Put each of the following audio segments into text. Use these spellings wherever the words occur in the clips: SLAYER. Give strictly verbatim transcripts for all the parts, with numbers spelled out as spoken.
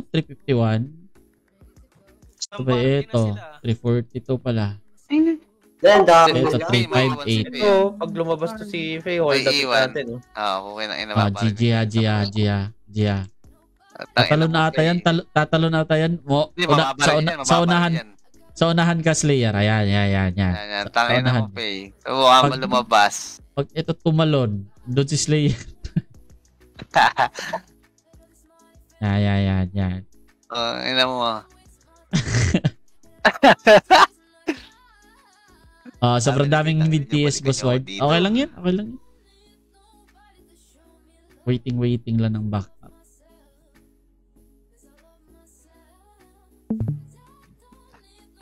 ah, three fifty-one. Sabay ito, three forty-two pala. Ayun. Ganda. Ito, three fifty-eight. Ito, pag lumabas to si Faye, hold up natin. Ah, okay na. Ah, G G, G G, G G, G G. Tatalo na ata yan, tatalo na ata yan. Sa unahan, sa unahan ka, Slayer. Ayan, ayan, ayan. Ayan, tangin na mo, Faye. So, huwag lumabas. Pag ito tumalon, doon si Slayer. Yan, yan, yan, yan. Oh, ina mo. Ah, sobrang daming mid-T S boss ward. Okay lang yan, okay lang yan. Waiting, waiting lang ng backup.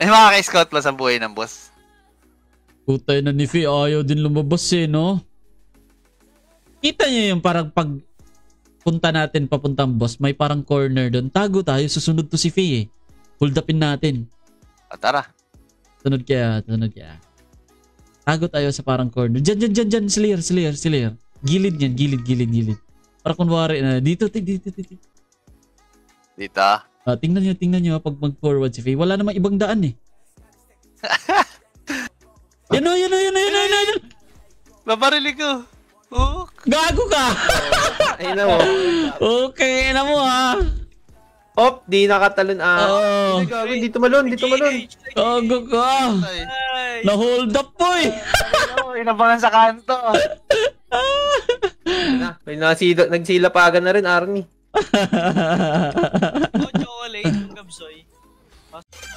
Eh, makaka-scout plus ang buhay ng boss. Putay na ni Faye, ayaw din lumabas eh, no? Kita niyo yung parang pag punta natin papuntang boss, may parang corner doon. Tago tayo, susunod to si Faye eh. Hold upin natin. O, tara. Sunod kaya, sunod kaya. Tago tayo sa parang corner. Diyan, diyan, diyan, diyan. Slayer, slayer, slayer. Gilid yan, gilid, gilid, gilid. Para kunwari na, dito, dito, dito, dito. Dito? Uh, tingnan nyo, tingnan nyo pag mag-forward si Faye. Wala namang ibang daan eh. Yan o, yan o, yan o, yan o, yan o. Babarili ko. Oh. Gago ka! Ayun na mo. Okay, ayun na mo ha. Op, di nakatalon ah. Oh. Di tumalon, di tumalon. Gago ka. Na-hold up po eh. Inabangan sa kanto. May nagsilapagan na rin, Arnie. Ocho, late, yung gabsoy.